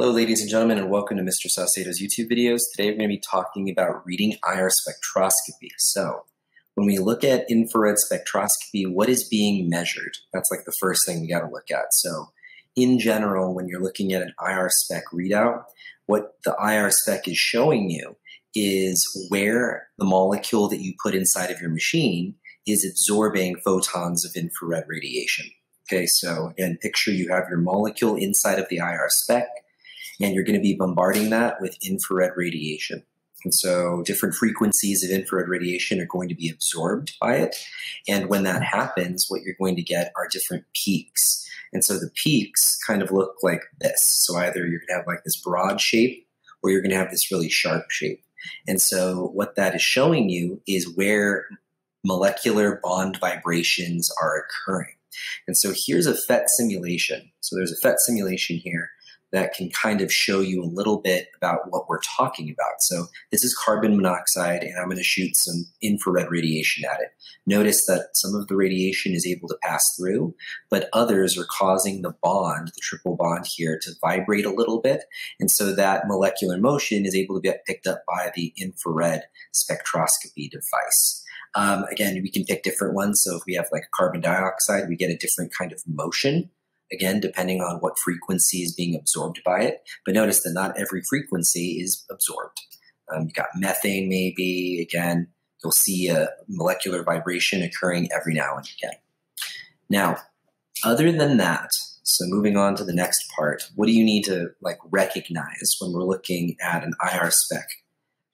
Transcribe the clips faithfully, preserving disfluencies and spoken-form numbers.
Hello, ladies and gentlemen, and welcome to Mister Saucedo's YouTube videos. Today, we're going to be talking about reading I R spectroscopy. So when we look at infrared spectroscopy, what is being measured? That's like the first thing we got to look at. So in general, when you're looking at an I R spec readout, what the I R spec is showing you is where the molecule that you put inside of your machine is absorbing photons of infrared radiation. Okay, so again, picture you have your molecule inside of the I R spec, and you're going to be bombarding that with infrared radiation. And so different frequencies of infrared radiation are going to be absorbed by it. And when that happens, what you're going to get are different peaks. And so the peaks kind of look like this. So either you're going to have like this broad shape, or you're going to have this really sharp shape. And so what that is showing you is where molecular bond vibrations are occurring. And so here's a F E T simulation. So there's a F E T simulation here that can kind of show you a little bit about what we're talking about. So this is carbon monoxide, and I'm going to shoot some infrared radiation at it. Notice that some of the radiation is able to pass through, but others are causing the bond, the triple bond here, to vibrate a little bit. And so that molecular motion is able to get picked up by the infrared spectroscopy device. Um, again, we can pick different ones. So if we have like carbon dioxide, we get a different kind of motion. Again, depending on what frequency is being absorbed by it. But notice that not every frequency is absorbed. Um, you've got methane maybe. Again, you'll see a molecular vibration occurring every now and again. Now, other than that, so moving on to the next part, what do you need to like recognize when we're looking at an I R spec?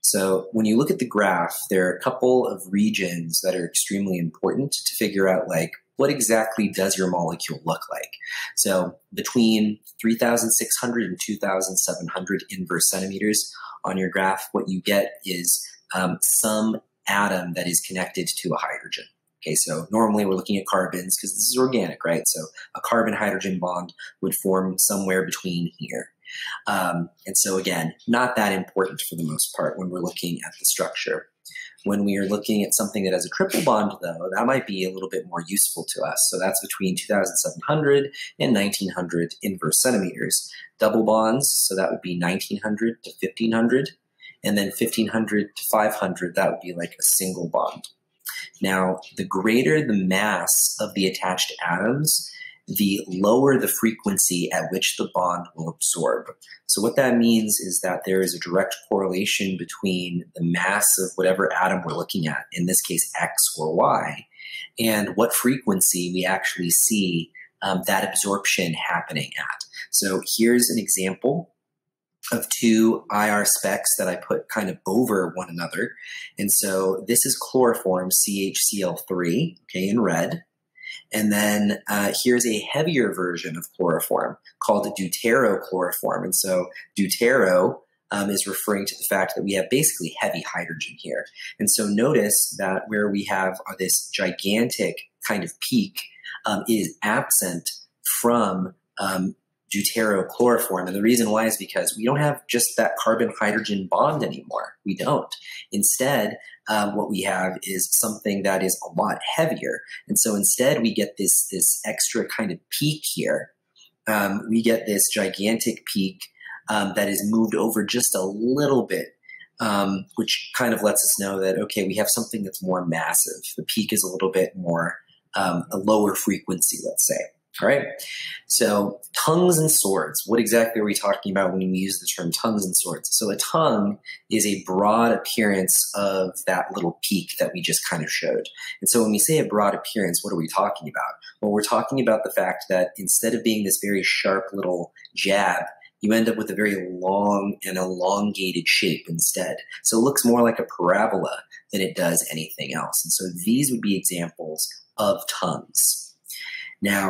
So when you look at the graph, there are a couple of regions that are extremely important to figure out like, what exactly does your molecule look like? So between three thousand six hundred and two thousand seven hundred inverse centimeters on your graph, what you get is um, some atom that is connected to a hydrogen. Okay, so normally we're looking at carbons because this is organic, right? So a carbon-hydrogen bond would form somewhere between here. Um, and so again, not that important for the most part when we're looking at the structure. When we are looking at something that has a triple bond, though, that might be a little bit more useful to us. So that's between two thousand seven hundred and nineteen hundred inverse centimeters. Double bonds, so that would be nineteen hundred to fifteen hundred. And then fifteen hundred to five hundred, that would be like a single bond. Now, the greater the mass of the attached atoms, the lower the frequency at which the bond will absorb. So what that means is that there is a direct correlation between the mass of whatever atom we're looking at, in this case X or Y, and what frequency we actually see um, that absorption happening at. So here's an example of two I R specs that I put kind of over one another. And so this is chloroform, C H C L three, okay, in red. And then uh, here's a heavier version of chloroform called deuterochloroform. And so deutero um, is referring to the fact that we have basically heavy hydrogen here. And so notice that where we have this gigantic kind of peak um, is absent from um, deuterochloroform. And the reason why is because we don't have just that carbon-hydrogen bond anymore. We don't. Instead, Um, what we have is something that is a lot heavier. And so instead we get this, this extra kind of peak here. Um, we get this gigantic peak um, that is moved over just a little bit, um, which kind of lets us know that, okay, we have something that's more massive. The peak is a little bit more, um, a lower frequency, let's say. All right. So tongues and swords. What exactly are we talking about when we use the term tongues and swords? So a tongue is a broad appearance of that little peak that we just kind of showed. And so when we say a broad appearance, what are we talking about? Well, we're talking about the fact that instead of being this very sharp little jab, you end up with a very long and elongated shape instead. So it looks more like a parabola than it does anything else. And so these would be examples of tongues. Now,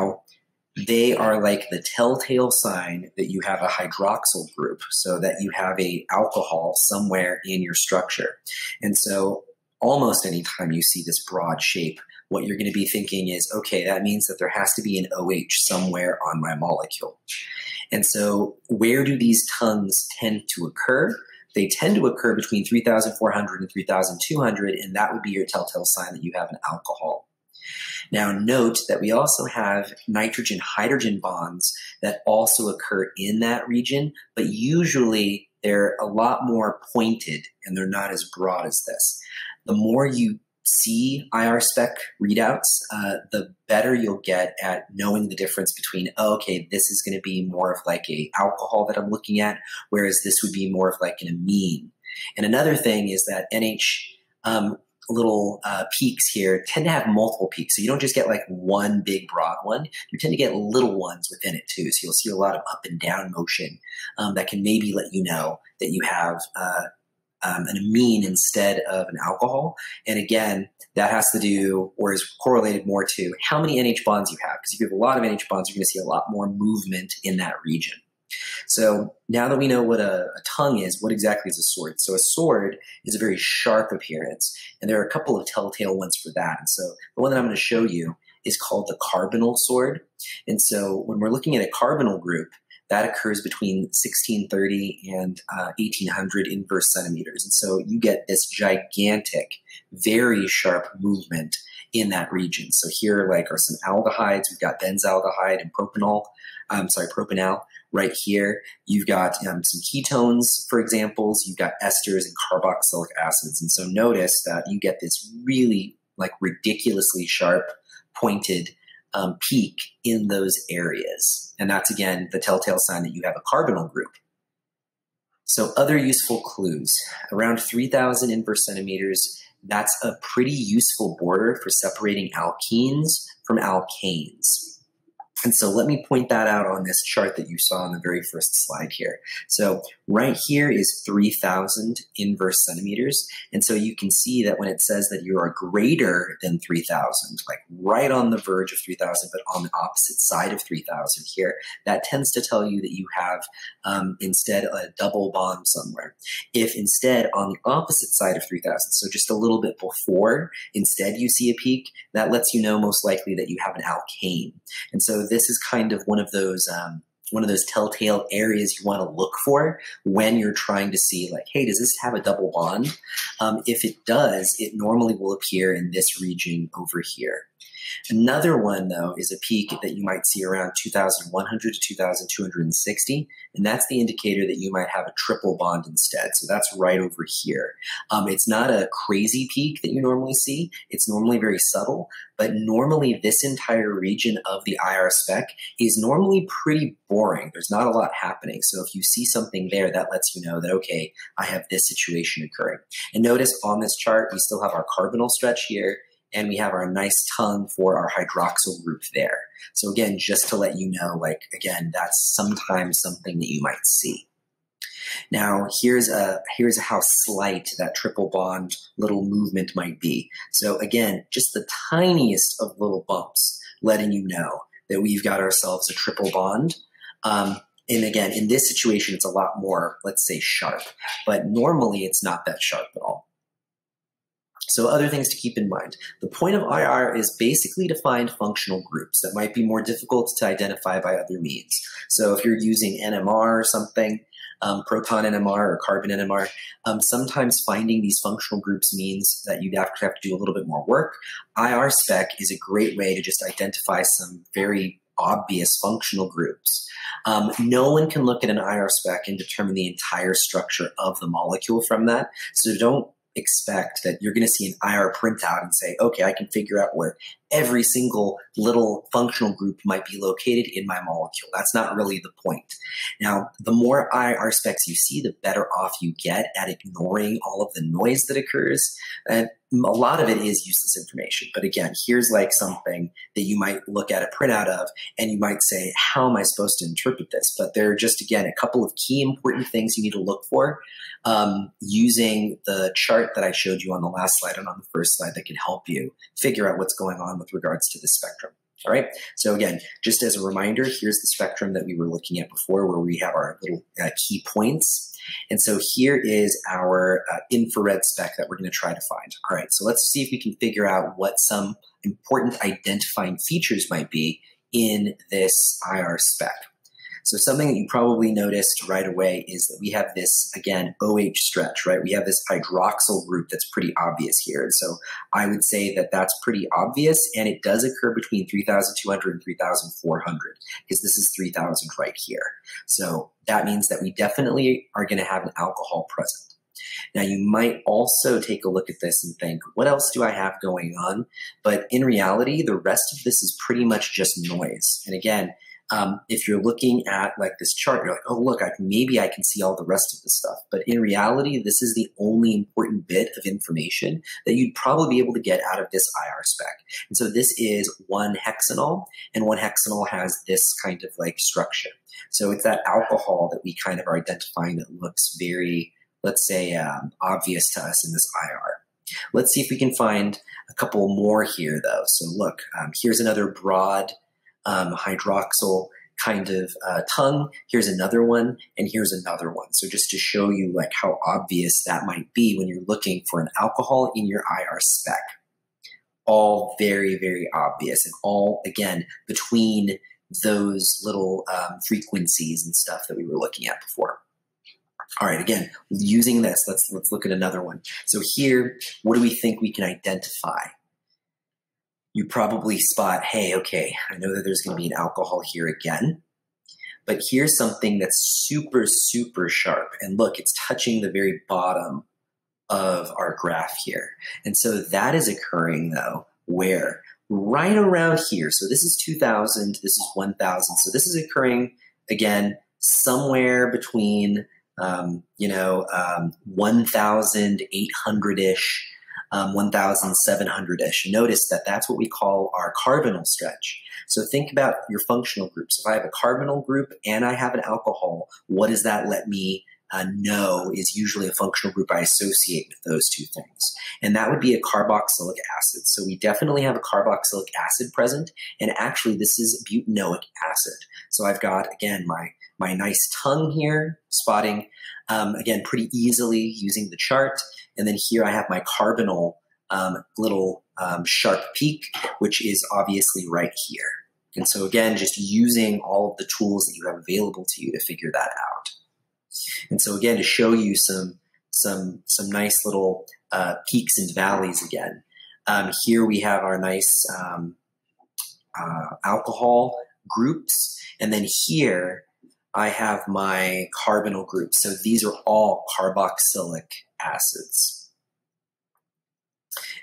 they are like the telltale sign that you have a hydroxyl group, so that you have an alcohol somewhere in your structure. And so almost anytime you see this broad shape, what you're going to be thinking is, okay, that means that there has to be an O H somewhere on my molecule. And so where do these tongues tend to occur? They tend to occur between three thousand four hundred and three thousand two hundred, and that would be your telltale sign that you have an alcohol. Now note that we also have nitrogen-hydrogen bonds that also occur in that region, but usually they're a lot more pointed and they're not as broad as this. The more you see I R spec readouts, uh, the better you'll get at knowing the difference between, oh, okay, this is going to be more of like a alcohol that I'm looking at, whereas this would be more of like an amine. And another thing is that N H um, little uh, peaks here tend to have multiple peaks. So you don't just get like one big broad one. You tend to get little ones within it too. So you'll see a lot of up and down motion um, that can maybe let you know that you have uh, um, an amine instead of an alcohol. And again, that has to do or is correlated more to how many N H bonds you have. Because if you have a lot of N H bonds, you're going to see a lot more movement in that region. So now that we know what a, a tongue is, what exactly is a sword? So a sword is a very sharp appearance, and there are a couple of telltale ones for that. And so the one that I'm going to show you is called the carbonyl sword. And so when we're looking at a carbonyl group, that occurs between sixteen thirty and uh, eighteen hundred inverse centimeters. And so you get this gigantic, very sharp movement in that region. So here like are some aldehydes. We've got benzaldehyde and propanal. I'm sorry, propanal. Right here, you've got um, some ketones, for examples. You've got esters and carboxylic acids. And so notice that you get this really like ridiculously sharp pointed um, peak in those areas. And that's, again, the telltale sign that you have a carbonyl group. So other useful clues, around three thousand inverse centimeters, that's a pretty useful border for separating alkenes from alkanes. And so let me point that out on this chart that you saw on the very first slide here. So right here is three thousand inverse centimeters. And so you can see that when it says that you are greater than three thousand, like right on the verge of three thousand, but on the opposite side of three thousand here, that tends to tell you that you have um, instead a double bond somewhere. If instead on the opposite side of three thousand, so just a little bit before, instead you see a peak, that lets you know most likely that you have an alkane. And so this is kind of one of those um, one of those telltale areas you want to look for when you're trying to see like, hey, does this have a double bond? Um, if it does, it normally will appear in this region over here. Another one, though, is a peak that you might see around two thousand one hundred to two thousand two hundred sixty, and that's the indicator that you might have a triple bond instead. So that's right over here. Um, it's not a crazy peak that you normally see. It's normally very subtle, but normally this entire region of the I R spec is normally pretty boring. There's not a lot happening. So if you see something there, that lets you know that, okay, I have this situation occurring. And notice on this chart, we still have our carbonyl stretch here, and we have our nice tongue for our hydroxyl group there. So again, just to let you know, like, again, that's sometimes something that you might see. Now, here's a, here's how slight that triple bond little movement might be. So again, just the tiniest of little bumps letting you know that we've got ourselves a triple bond. Um, and again, in this situation, it's a lot more, let's say, sharp. But normally, it's not that sharp at all. So other things to keep in mind. The point of I R is basically to find functional groups that might be more difficult to identify by other means. So if you're using N M R or something, um, proton N M R or carbon N M R, um, sometimes finding these functional groups means that you'd have to, have to do a little bit more work. I R spec is a great way to just identify some very obvious functional groups. Um, no one can look at an I R spec and determine the entire structure of the molecule from that. So don't expect that you're going to see an I R printout and say, okay, I can figure out where every single little functional group might be located in my molecule. That's not really the point. Now, the more I R specs you see, the better off you get at ignoring all of the noise that occurs. And a lot of it is useless information. But again, here's like something that you might look at a printout of and you might say, how am I supposed to interpret this? But there are just, again, a couple of key important things you need to look for um, using the chart that I showed you on the last slide and on the first slide that can help you figure out what's going on with regards to the spectrum. All right. So again, just as a reminder, here's the spectrum that we were looking at before where we have our little uh, key points. And so here is our uh, infrared spec that we're going to try to find. All right. So let's see if we can figure out what some important identifying features might be in this I R spec. So something that you probably noticed right away is that we have this, again, OH stretch, right? We have this hydroxyl group that's pretty obvious here. And so I would say that that's pretty obvious, and it does occur between three thousand two hundred and three thousand four hundred, because this is three thousand right here. So that means that we definitely are going to have an alcohol present. Now, you might also take a look at this and think, what else do I have going on? But in reality, the rest of this is pretty much just noise. And again, um, if you're looking at like this chart, you're like, oh, look, I, maybe I can see all the rest of this stuff. But in reality, this is the only important bit of information that you'd probably be able to get out of this I R spec. And so this is one hexanol, and one hexanol has this kind of like structure. So it's that alcohol that we kind of are identifying that looks very, let's say, um, obvious to us in this I R. Let's see if we can find a couple more here, though. So look, um, here's another broad um, hydroxyl kind of uh, tongue. Here's another one, and here's another one. So just to show you like how obvious that might be when you're looking for an alcohol in your I R spec. All very, very obvious, and all, again, between those little um, frequencies and stuff that we were looking at before. All right, again, using this, let's, let's look at another one. So here, what do we think we can identify? You probably spot, hey, okay, I know that there's going to be an alcohol here again, but here's something that's super, super sharp. And look, it's touching the very bottom of our graph here. And so that is occurring, though, where? Right around here. So this is two thousand, this is one thousand. So this is occurring, again, somewhere between Um, you know, um, one thousand eight hundred-ish, um, one thousand seven hundred-ish. Notice that that's what we call our carbonyl stretch. So think about your functional groups. If I have a carbonyl group and I have an alcohol, what does that let me uh, know is usually a functional group I associate with those two things? And that would be a carboxylic acid. So we definitely have a carboxylic acid present, and actually this is butanoic acid. So I've got, again, my My nice tongue here, spotting, um, again, pretty easily using the chart. And then here I have my carbonyl um, little um, sharp peak, which is obviously right here. And so again, just using all of the tools that you have available to you to figure that out. And so again, to show you some, some, some nice little uh, peaks and valleys again. Um, here we have our nice um, uh, alcohol groups. And then here, I have my carbonyl group. So these are all carboxylic acids.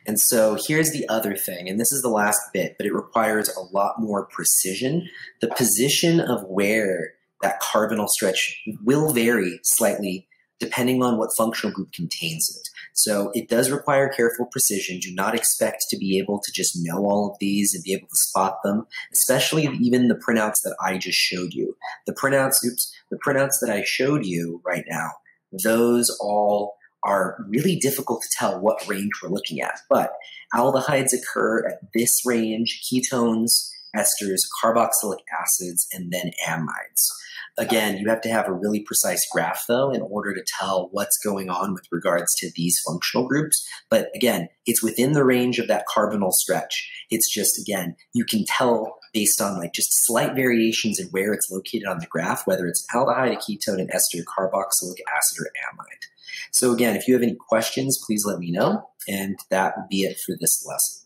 And so here's the other thing, and this is the last bit, but it requires a lot more precision. The position of where that carbonyl stretch will vary slightly depending on what functional group contains it. So it does require careful precision. Do not expect to be able to just know all of these and be able to spot them, especially even the printouts that I just showed you. The printouts, oops, the printouts that I showed you right now, those all are really difficult to tell what range we're looking at. But aldehydes occur at this range, ketones, esters, carboxylic acids, and then amides. Again, you have to have a really precise graph, though, in order to tell what's going on with regards to these functional groups. But again, it's within the range of that carbonyl stretch. It's just, again, you can tell based on like just slight variations in where it's located on the graph, whether it's aldehyde, a ketone, an ester, carboxylic acid, or amide. So again, if you have any questions, please let me know. And that would be it for this lesson.